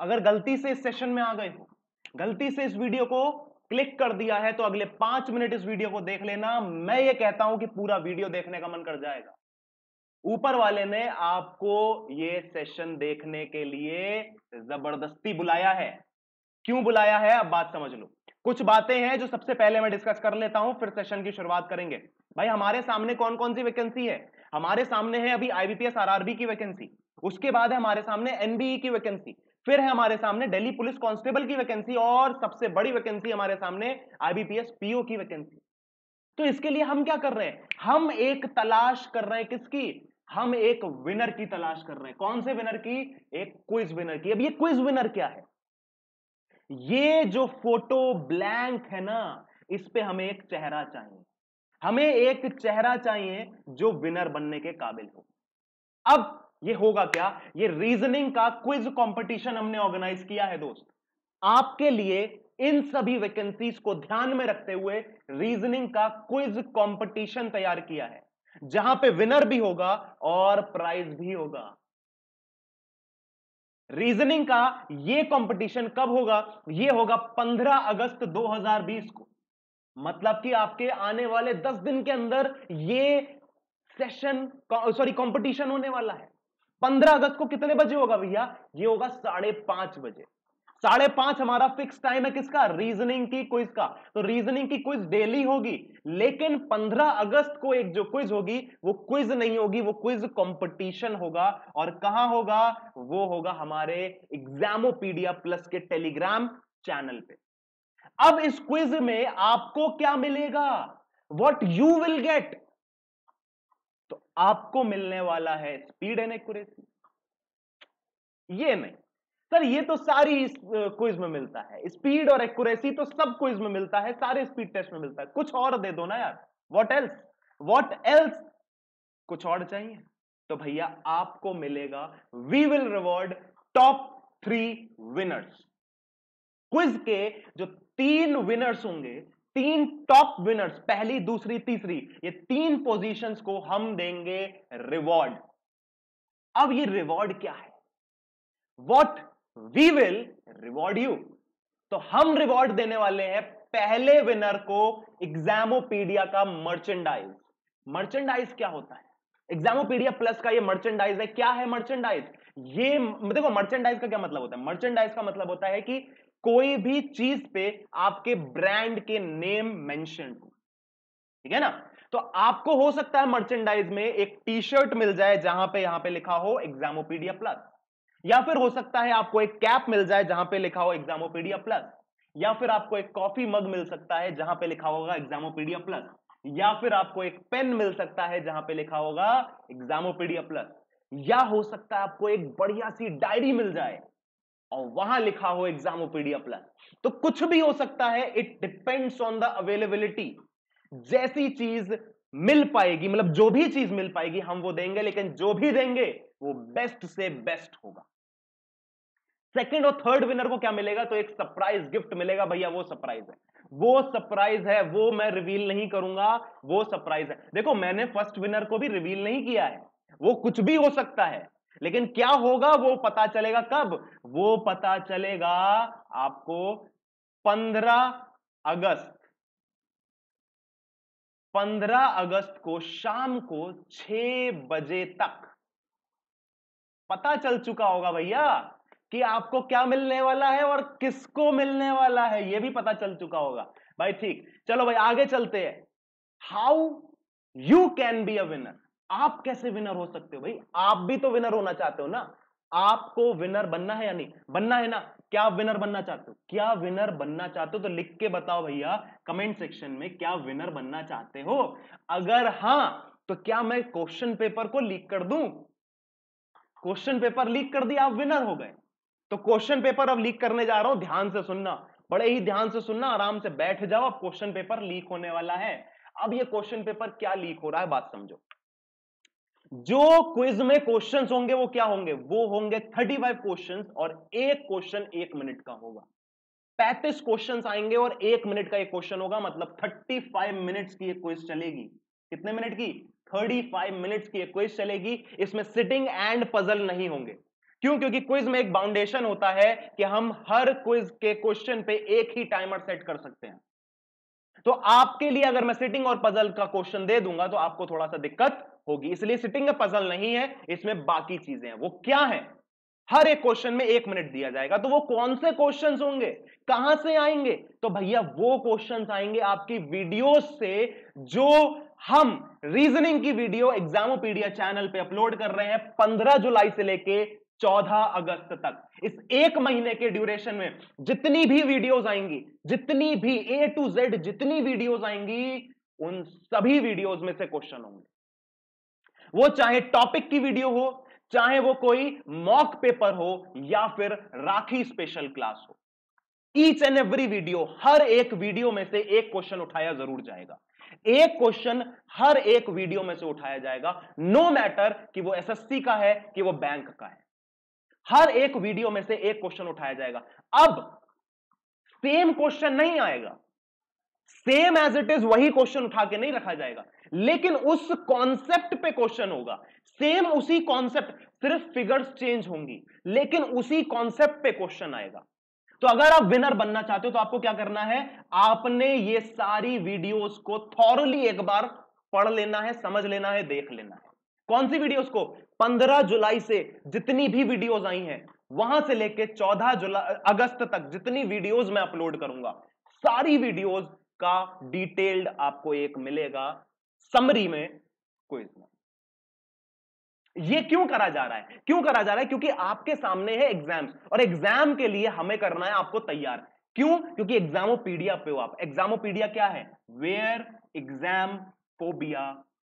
अगर गलती से इस सेशन में आ गए हो, गलती से इस वीडियो को क्लिक कर दिया है, तो अगले 5 मिनट इस वीडियो को देख लेना। मैं ये कहता हूं कि पूरा वीडियो देखने का मन कर जाएगा। ऊपर वाले ने आपको ये सेशन देखने के लिए जबरदस्ती बुलाया है। क्यों बुलाया है, अब बात समझ लो। कुछ बातें हैं जो सबसे पहले मैं डिस्कस कर लेता हूं, फिर सेशन की शुरुआत करेंगे। भाई हमारे सामने कौन कौन सी वैकेंसी है? हमारे सामने है अभी आईबीपीएस आरआरबी की वैकेंसी, उसके बाद है हमारे सामने एनबीई की वैकेंसी, फिर है हमारे सामने दिल्ली पुलिस कांस्टेबल की वैकेंसी, और सबसे बड़ी वैकेंसी हमारे सामने आईबीपीएस पीओ की वैकेंसी। तो इसके लिए हम क्या कर रहे हैं, हम एक तलाश कर रहे हैं। किसकी? हम एक विनर की तलाश कर रहे हैं। कौन से विनर की? एक क्विज विनर की। अब ये क्विज विनर क्या है? ये जो फोटो ब्लैंक है ना, इस पे हमें एक चेहरा चाहिए। हमें एक चेहरा चाहिए जो विनर बनने के काबिल हो। अब ये होगा क्या, ये रीजनिंग का क्विज कंपटीशन हमने ऑर्गेनाइज किया है दोस्त, आपके लिए। इन सभी वैकेंसीज को ध्यान में रखते हुए रीजनिंग का क्विज कंपटीशन तैयार किया है, जहां पे विनर भी होगा और प्राइज भी होगा। रीजनिंग का ये कंपटीशन कब होगा? ये होगा 15 अगस्त 2020 को। मतलब कि आपके आने वाले 10 दिन के अंदर ये सेशन कंपटीशन होने वाला है। 15 अगस्त को कितने बजे होगा भैया? ये होगा 5:30 बजे। 5:30 हमारा फिक्स टाइम है किसका? रीजनिंग की क्विज का। तो रीजनिंग की क्विज डेली होगी, लेकिन 15 अगस्त को एक जो क्विज होगी वो क्विज नहीं होगी, वो क्विज कंपटीशन होगा। और कहां होगा? वो होगा हमारे एग्जामोपीडिया प्लस के टेलीग्राम चैनल पे। अब इस क्विज में आपको क्या मिलेगा? What you will get. तो आपको मिलने वाला है स्पीड एंड एक्यूरेसी। ये नहीं सर, ये तो सारी क्विज में मिलता है स्पीड और एक्यूरेसी, तो सब क्विज में मिलता है, सारे स्पीड टेस्ट में मिलता है। कुछ और दे दो ना यार, व्हाट एल्स, व्हाट एल्स, कुछ और चाहिए। तो भैया आपको मिलेगा, we will reward top 3 winners. Quiz के जो 3 विनर्स होंगे, 3 टॉप विनर्स, पहली, दूसरी, तीसरी, ये 3 पोजीशंस को हम देंगे रिवॉर्ड। अब ये रिवॉर्ड क्या है? What we will reward you. तो हम रिवॉर्ड देने वाले हैं पहले विनर को एग्जामोपीडिया का मर्चेंडाइज। मर्चेंडाइज क्या होता है? एग्जामोपीडिया प्लस का ये मर्चेंडाइज है। क्या है मर्चेंडाइज? ये देखो, मर्चेंडाइज का क्या मतलब होता है? मर्चेंडाइज का मतलब होता है कि कोई भी चीज पे आपके ब्रांड के नेम मेंशन हो, ठीक है ना। तो आपको हो सकता है मर्चेंडाइज में एक टी शर्ट मिल जाए जहां पे यहां पे लिखा हो एग्जामोपीडिया प्लस, या फिर हो सकता है आपको एक कैप मिल जाए जहां पे लिखा हो एग्जामोपीडिया प्लस, या फिर आपको एक कॉफी मग मिल सकता है जहां पे लिखा होगा एग्जामोपीडिया प्लस, या फिर आपको एक पेन मिल सकता है जहां पे लिखा होगा एग्जामोपीडिया प्लस, या हो सकता है आपको एक बढ़िया सी डायरी मिल जाए और वहां लिखा हो एग्जामोपीडिया प्लस। तो कुछ भी हो सकता है, it depends on the availability. जैसी चीज मिल पाएगी, मतलब जो भी चीज मिल पाएगी हम वो देंगे, लेकिन जो भी देंगे वो बेस्ट से बेस्ट होगा। सेकंड और थर्ड विनर को क्या मिलेगा? तो एक सरप्राइज गिफ्ट मिलेगा। भैया वो सरप्राइज है, वो सरप्राइज है, वो मैं रिवील नहीं करूंगा, वो सरप्राइज है। देखो मैंने फर्स्ट विनर को भी रिवील नहीं किया है, वो कुछ भी हो सकता है, लेकिन क्या होगा वो पता चलेगा कब? वो पता चलेगा आपको 15 अगस्त। 15 अगस्त को शाम को 6 बजे तक पता चल चुका होगा भैया कि आपको क्या मिलने वाला है और किसको मिलने वाला है, ये भी पता चल चुका होगा भाई। ठीक, चलो भाई आगे चलते हैं। How you can be a winner. आप कैसे विनर हो सकते हो भाई? आप भी तो विनर होना चाहते हो ना। आपको विनर बनना है या नहीं? बनना है ना। क्या आप विनर बनना चाहते हो? क्या विनर बनना चाहते हो? तो लिख के बताओ भैया कमेंट सेक्शन में, क्या विनर बनना चाहते हो? अगर हां, तो क्या मैं क्वेश्चन पेपर को लीक कर दूं? क्वेश्चन पेपर लीक कर दिया, आप विनर हो गए। तो क्वेश्चन पेपर अब लीक करने जा रहा हूं, ध्यान से सुनना, बड़े ही ध्यान से सुनना, आराम से बैठ जाओ। अब क्वेश्चन पेपर लीक होने वाला है। अब ये क्वेश्चन पेपर क्या लीक हो रहा है, बात समझो। जो क्विज में क्वेश्चंस होंगे वो क्या होंगे? वो होंगे 35 क्वेश्चंस और एक क्वेश्चन 1 मिनट का होगा। 35 क्वेश्चंस आएंगे और 1 मिनट का एक क्वेश्चन होगा, मतलब 35 मिनट्स की एक क्विज चलेगी। कितने मिनट की? 35 मिनट्स की एक क्विज चलेगी। इसमें सिटिंग एंड पजल नहीं होंगे। क्यों? क्योंकि क्विज में एक बाउंडेशन होता है कि हम हर क्विज के क्वेश्चन पे एक ही टाइमर सेट कर सकते हैं। तो आपके लिए अगर मैं सिटिंग और पजल का क्वेश्चन दे दूंगा तो आपको थोड़ा सा दिक्कत होगी, इसलिए सिटिंग पजल नहीं है, इसमें बाकी चीजें हैं। वो क्या है? हर एक क्वेश्चन में 1 मिनट दिया जाएगा। तो वो कौन से क्वेश्चंस होंगे, कहां से आएंगे? तो भैया वो क्वेश्चंस आएंगे आपकी वीडियोस से, जो हम रीजनिंग की वीडियो एग्जामोपीडिया चैनल पे अपलोड कर रहे हैं 15 जुलाई से लेके 14 अगस्त तक। इस 1 महीने के ड्यूरेशन में जितनी भी वीडियोस आएंगी, जितनी भी ए टू जेड जितनी वीडियोस आएंगी, उन सभी वीडियोस में से क्वेश्चन होंगे। वो चाहे टॉपिक की वीडियो हो, चाहे वो कोई मॉक पेपर हो, या फिर राखी स्पेशल क्लास हो। ईच एंड एवरी वीडियो, हर एक वीडियो में से एक क्वेश्चन उठाया जरूर जाएगा। एक क्वेश्चन हर एक वीडियो में से उठाया जाएगा, नो मैटर कि वो एसएससी का है कि वो बैंक का है, हर एक वीडियो में से एक क्वेश्चन उठाया जाएगा। अब सेम क्वेश्चन नहीं आएगा, सेम एज इट इज वही क्वेश्चन उठा के नहीं रखा जाएगा, लेकिन उस कॉन्सेप्ट पे क्वेश्चन होगा, सेम उसी कॉन्सेप्ट, सिर्फ फिगर्स चेंज होंगी, लेकिन उसी कॉन्सेप्ट पे क्वेश्चन आएगा। तो अगर आप विनर बनना चाहते हो तो आपको क्या करना है, आपने ये सारी वीडियोस को थॉरली एक बार पढ़ लेना है, समझ लेना है, देख लेना है। कौन सी वीडियोस को? 15 जुलाई से जितनी भी वीडियोस आई हैं, वहां से लेके 14 अगस्त तक जितनी वीडियोस मैं अपलोड करूंगा, सारी वीडियोस का डिटेल्ड आपको एक मिलेगा समरी में, क्विज में। ये क्यों करा जा रहा है? क्यों करा जा रहा है? क्योंकि आपके सामने है एग्जाम्स, और एग्जाम के लिए हमें करना है आपको तैयार। क्यों? क्योंकि एग्जामोपीडिया पे हो आप। एग्जामोपीडिया क्या है? Where exam phobia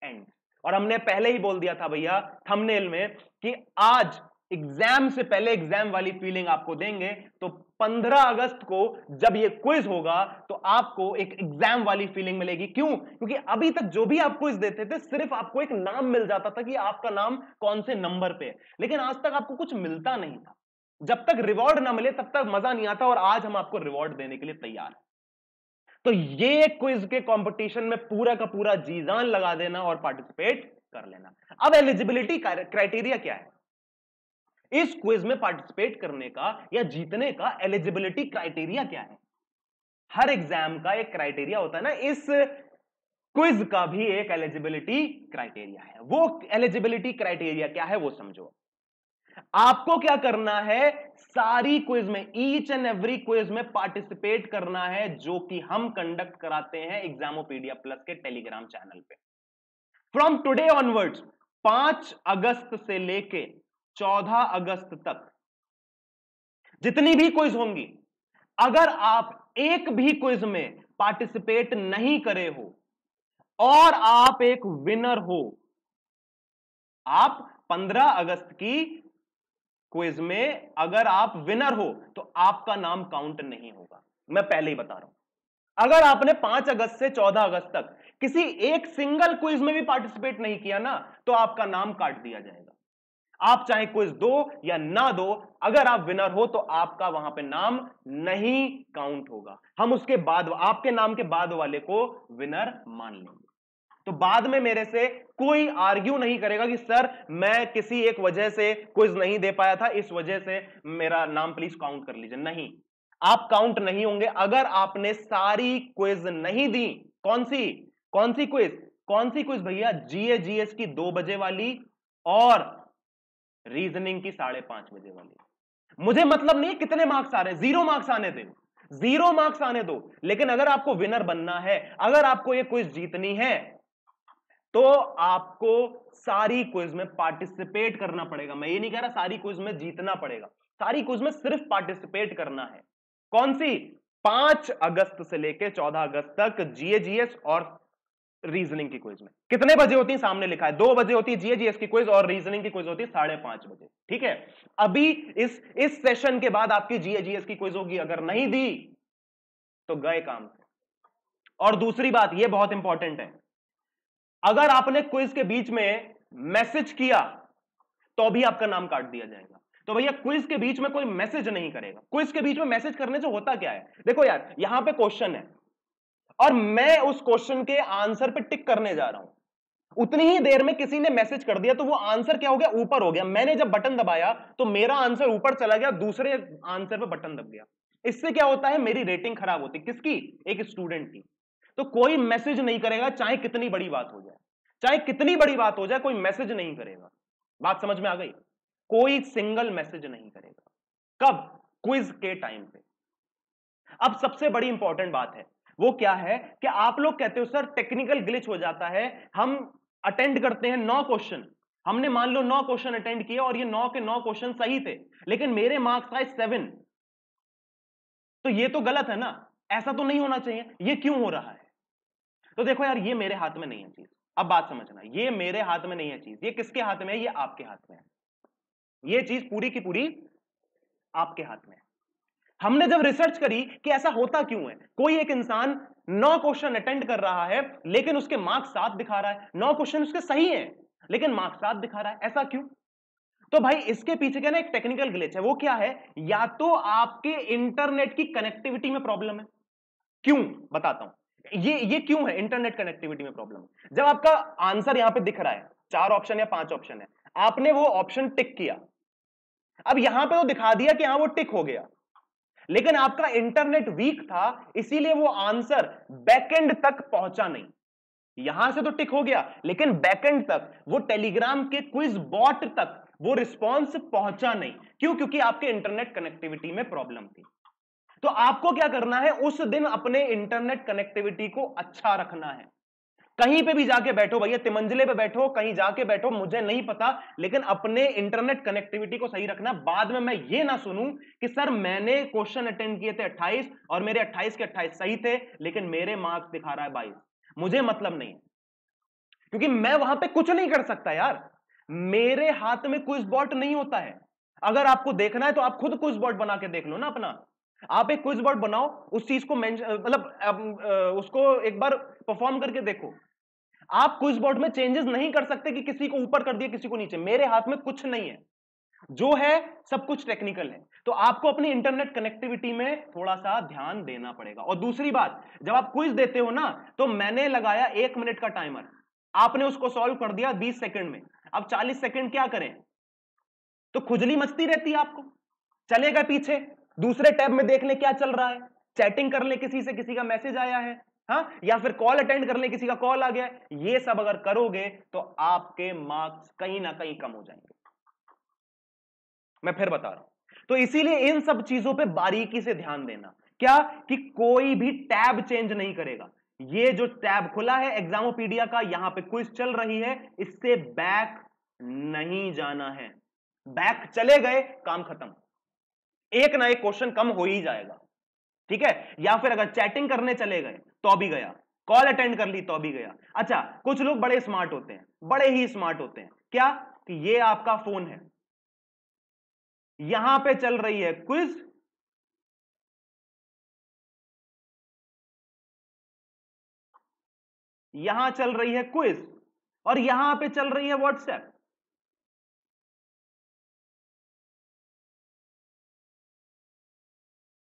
ends. और हमने पहले ही बोल दिया था भैया थंबनेल में कि आज एग्जाम से पहले एग्जाम वाली फीलिंग आपको देंगे। तो 15 अगस्त को जब ये क्विज होगा तो आपको एक एग्जाम वाली फीलिंग मिलेगी। क्यों? क्योंकि अभी तक जो भी आप क्विज देते थे, सिर्फ आपको एक नाम मिल जाता था कि आपका नाम कौन से नंबर पे है, लेकिन आज तक आपको कुछ मिलता नहीं था। जब तक रिवॉर्ड ना मिले तब तक मजा नहीं आता, और आज हम आपको रिवॉर्ड देने के लिए तैयार हैं। तो ये क्विज के कॉम्पिटिशन में पूरा का पूरा जी जान लगा देना और पार्टिसिपेट कर लेना। अब एलिजिबिलिटी क्राइटेरिया क्या है? इस क्विज में पार्टिसिपेट करने का या जीतने का एलिजिबिलिटी क्राइटेरिया क्या है? हर एग्जाम का एक क्राइटेरिया होता है ना, इस क्विज का भी एक एलिजिबिलिटी क्राइटेरिया है। वो एलिजिबिलिटी क्राइटेरिया क्या है वो समझो। आपको क्या करना है, सारी क्विज में, ईच एंड एवरी क्विज में पार्टिसिपेट करना है, जो कि हम कंडक्ट कराते हैं एग्जामोपीडिया प्लस के टेलीग्राम चैनल पे। फ्रॉम टुडे ऑनवर्ड्स 5 अगस्त से लेके 14 अगस्त तक जितनी भी क्विज होंगी, अगर आप एक भी क्विज में पार्टिसिपेट नहीं करे हो और आप एक विनर हो, आप 15 अगस्त की क्विज में अगर आप विनर हो तो आपका नाम काउंट नहीं होगा। मैं पहले ही बता रहा हूं, अगर आपने 5 अगस्त से 14 अगस्त तक किसी एक सिंगल क्विज में भी पार्टिसिपेट नहीं किया ना, तो आपका नाम काट दिया जाएगा। आप चाहे क्विज दो या ना दो, अगर आप विनर हो तो आपका वहां पे नाम नहीं काउंट होगा। हम उसके बाद, आपके नाम के बाद वाले को विनर मान लेंगे। तो बाद में मेरे से कोई आर्ग्यू नहीं करेगा कि सर मैं किसी एक वजह से क्विज नहीं दे पाया था, इस वजह से मेरा नाम प्लीज काउंट कर लीजिए। नहीं, आप काउंट नहीं होंगे अगर आपने सारी क्विज नहीं दी। कौन सी क्विज? कौन सी क्विज भैया? जीएजीएस की 2 बजे वाली और रीजनिंग की 5:30 बजे वाली। मुझे मतलब नहीं कितने मार्क्स आ रहे हैं, 0 मार्क्स आने दो, 0 मार्क्स आने दो। लेकिन अगर आपको विनर बनना है, अगर आपको ये क्विज जीतनी है, तो आपको सारी क्विज में पार्टिसिपेट करना पड़ेगा। मैं ये नहीं कह रहा सारी क्विज में जीतना पड़ेगा, सारी क्विज में सिर्फ पार्टिसिपेट करना है। कौन सी? 5 अगस्त से लेकर 14 अगस्त तक जीएजीएस और रीजनिंग की क्विज में। कितने बजे होती है? सामने लिखा है 2 बजे होती है जीएजीएस की क्विज, और रीजनिंग की क्विज होती है 5:30 बजे। ठीक है, अभी इस सेशन के बाद आपकी जीएजीएस की क्विज होगी। अगर नहीं दी तो गए काम से। और दूसरी बात, ये बहुत इंपॉर्टेंट है, अगर आपने क्विज के बीच में मैसेज किया तो भी आपका नाम काट दिया जाएगा। तो भैया क्विज के बीच में कोई मैसेज नहीं करेगा। क्विज के बीच में मैसेज करने से होता क्या है? देखो यार, यहां पर क्वेश्चन है और मैं उस क्वेश्चन के आंसर पे टिक करने जा रहा हूं। उतनी ही देर में किसी ने मैसेज कर दिया तो वो आंसर क्या हो गया, ऊपर हो गया। मैंने जब बटन दबाया तो मेरा आंसर ऊपर चला गया, दूसरे आंसर पे बटन दब गया। इससे क्या होता है, मेरी रेटिंग खराब होती है। किसकी? एक स्टूडेंट की। तो कोई मैसेज नहीं करेगा, चाहे कितनी बड़ी बात हो जाए, चाहे कितनी बड़ी बात हो जाए, कोई मैसेज नहीं करेगा। बात समझ में आ गई? कोई सिंगल मैसेज नहीं करेगा। कब? क्विज के टाइम पे। अब सबसे बड़ी इंपॉर्टेंट बात है, वो क्या है कि आप लोग कहते हो सर टेक्निकल ग्लिच हो जाता है, हम अटेंड करते हैं 9 क्वेश्चन, हमने मान लो 9 क्वेश्चन अटेंड किए और ये 9 के 9 क्वेश्चन सही थे, लेकिन मेरे मार्क्स आए 7, तो ये तो गलत है ना, ऐसा तो नहीं होना चाहिए, ये क्यों हो रहा है? तो देखो यार, ये मेरे हाथ में नहीं है चीज। अब बात समझना, ये मेरे हाथ में नहीं है चीज। ये किसके हाथ में है? ये आपके हाथ में है। ये चीज पूरी की पूरी आपके हाथ में है। हमने जब रिसर्च करी कि ऐसा होता क्यों है, कोई एक इंसान 9 क्वेश्चन अटेंड कर रहा है लेकिन उसके मार्क्स 7 दिखा रहा है, 9 क्वेश्चन उसके सही हैं लेकिन मार्क्स 7 दिखा रहा है, ऐसा क्यों? तो भाई इसके पीछे क्या ना एक टेक्निकल ग्लिच है। वो क्या है, या तो आपके इंटरनेट की कनेक्टिविटी में प्रॉब्लम है। क्यों? बताता हूं ये क्यों है। इंटरनेट कनेक्टिविटी में प्रॉब्लम है। जब आपका आंसर यहां पर दिख रहा है, 4 ऑप्शन या 5 ऑप्शन है, आपने वो ऑप्शन टिक किया, अब यहां पर वो दिखा दिया कि हाँ वो टिक हो गया, लेकिन आपका इंटरनेट वीक था इसीलिए वो आंसर बैकएंड तक पहुंचा नहीं। यहां से तो टिक हो गया लेकिन बैकएंड तक, वो टेलीग्राम के क्विज बॉट तक वो रिस्पांस पहुंचा नहीं। क्यों? क्योंकि आपके इंटरनेट कनेक्टिविटी में प्रॉब्लम थी। तो आपको क्या करना है, उस दिन अपने इंटरनेट कनेक्टिविटी को अच्छा रखना है। कहीं पे भी जाके बैठो भैया, तिमंजले पे बैठो, कहीं जाके बैठो, मुझे नहीं पता, लेकिन अपने इंटरनेट कनेक्टिविटी को सही रखना। बाद में मैं ये ना सुनूं कि सर मैंने क्वेश्चन अटेंड किए थे 28 और मेरे 28 के 28 सही थे लेकिन मेरे मार्क्स दिखा रहा है 22, मुझे मतलब नहीं, क्योंकि मैं वहां पे कुछ नहीं कर सकता यार। मेरे हाथ में क्विज बॉट नहीं होता है। अगर आपको देखना है तो आप खुद क्विज बॉट बना के देख लो ना अपना। आप एक क्विज बॉट बनाओ, उस चीज को मतलब उसको एक बार परफॉर्म करके देखो। आप क्विज बॉट में चेंजेस नहीं कर सकते कि किसी को ऊपर कर दिया किसी को नीचे। मेरे हाथ में कुछ नहीं है, जो है सब कुछ टेक्निकल है। तो आपको अपनी इंटरनेट कनेक्टिविटी में थोड़ा सा ध्यान देना पड़ेगा। और दूसरी बात, जब आप क्विज देते हो ना, तो मैंने लगाया 1 मिनट का टाइमर, आपने उसको सॉल्व कर दिया 20 सेकंड में। अब 40 सेकंड क्या करें? तो खुजली मचती रहती है आपको, चलेगा पीछे दूसरे टैब में देख ले क्या चल रहा है, चैटिंग कर ले किसी से, किसी का मैसेज आया है, हाँ, या फिर कॉल अटेंड कर ले, किसी का कॉल आ गया। ये सब अगर करोगे तो आपके मार्क्स कहीं ना कहीं कम हो जाएंगे, मैं फिर बता रहा हूं। तो इसीलिए इन सब चीजों पे बारीकी से ध्यान देना। क्या कि कोई भी टैब चेंज नहीं करेगा। ये जो टैब खुला है एग्जामोपीडिया का, यहां पे क्विज चल रही है, इससे बैक नहीं जाना है। बैक चले गए, काम खत्म, एक ना एक क्वेश्चन कम हो ही जाएगा, ठीक है। या फिर अगर चैटिंग करने चले गए तो भी गया, कॉल अटेंड कर ली तो भी गया। अच्छा, कुछ लोग बड़े स्मार्ट होते हैं, बड़े ही स्मार्ट होते हैं। क्या कि ये आपका फोन है, यहां पे चल रही है क्विज, यहां चल रही है क्विज, और यहां पे चल रही है व्हाट्सएप।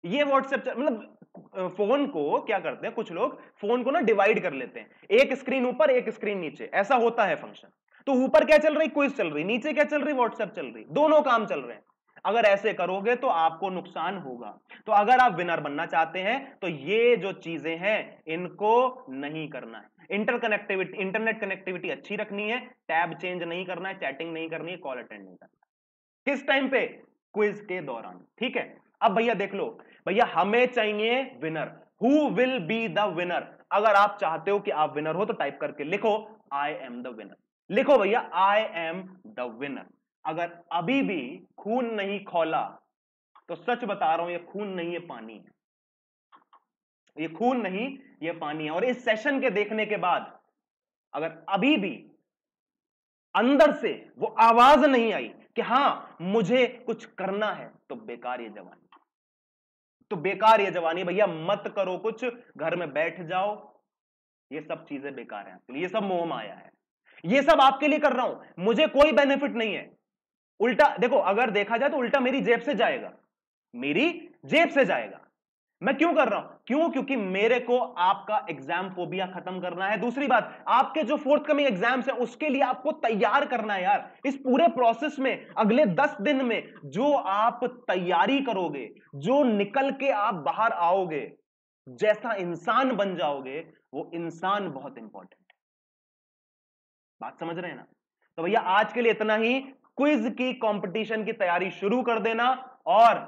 ये व्हाट्सएप मतलब फोन को क्या करते हैं, कुछ लोग फोन को ना डिवाइड कर लेते हैं, एक स्क्रीन ऊपर एक स्क्रीन नीचे, ऐसा होता है फंक्शन। तो ऊपर क्या चल रही, क्विज चल रही, नीचे क्या चल रही, व्हाट्सएप चल रही, दोनों काम चल रहे हैं। अगर ऐसे करोगे तो आपको नुकसान होगा। तो अगर आप विनर बनना चाहते हैं तो ये जो चीजें हैं इनको नहीं करना है। इंटरनेट कनेक्टिविटी अच्छी रखनी है, टैब चेंज नहीं करना है, चैटिंग नहीं करनी है, कॉल अटेंड नहीं करना। किस टाइम पे? क्विज के दौरान, ठीक है। अब भैया देख लो, भैया हमें चाहिए winner, who will be the winner. अगर आप चाहते हो कि आप विनर हो तो टाइप करके लिखो आई एम द विनर, लिखो भैया आई एम द विनर। अगर अभी भी खून नहीं खौला तो सच बता रहा हूं, ये खून नहीं, ये पानी है। ये खून नहीं, ये पानी है। और इस सेशन के देखने के बाद अगर अभी भी अंदर से वो आवाज नहीं आई कि हाँ मुझे कुछ करना है, तो बेकार ये जवानी, तो बेकार ये जवानी। भैया मत करो कुछ, घर में बैठ जाओ, ये सब चीजें बेकार हैं, ये सब मोह माया है, ये सब आपके लिए कर रहा हूं, मुझे कोई बेनिफिट नहीं है। उल्टा देखो, अगर देखा जाए तो उल्टा मेरी जेब से जाएगा, मेरी जेब से जाएगा। मैं क्यों कर रहा हूं? क्यों? क्योंकि मेरे को आपका एग्जाम फोबिया खत्म करना है। दूसरी बात, आपके जो फोर्थकमिंग एग्जाम्स हैं उसके लिए आपको तैयार करना है यार। इस पूरे प्रोसेस में अगले 10 दिन में जो आप तैयारी करोगे, जो निकल के आप बाहर आओगे, जैसा इंसान बन जाओगे, वो इंसान बहुत इंपॉर्टेंट है। बात समझ रहे हैं ना? तो भैया आज के लिए इतना ही। क्विज की कंपटीशन की तैयारी शुरू कर देना और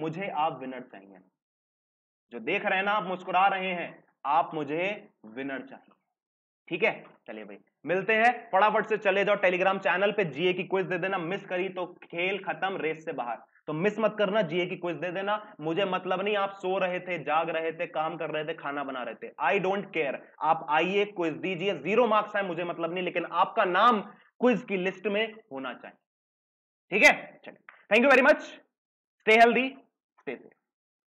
मुझे आप विनर चाहिए। जो देख रहे हैं ना, आप मुस्कुरा रहे हैं, आप मुझे विनर चाहिए। ठीक है, चलिए भाई मिलते हैं। फटाफट से चले जाओ टेलीग्राम चैनल पे, जीए की क्विज दे देना। मिस करी तो खेल खत्म, रेस से बाहर। तो मिस मत करना, जीए की क्विज दे देना। मुझे मतलब नहीं आप सो रहे थे, जाग रहे थे, काम कर रहे थे, खाना बना रहे थे, आई डोंट केयर। आप आइए, क्विज दीजिए। 0 मार्क्स है मुझे मतलब नहीं, लेकिन आपका नाम क्विज की लिस्ट में होना चाहिए। ठीक है, चलिए, thank you very much. Stay healthy, stay safe.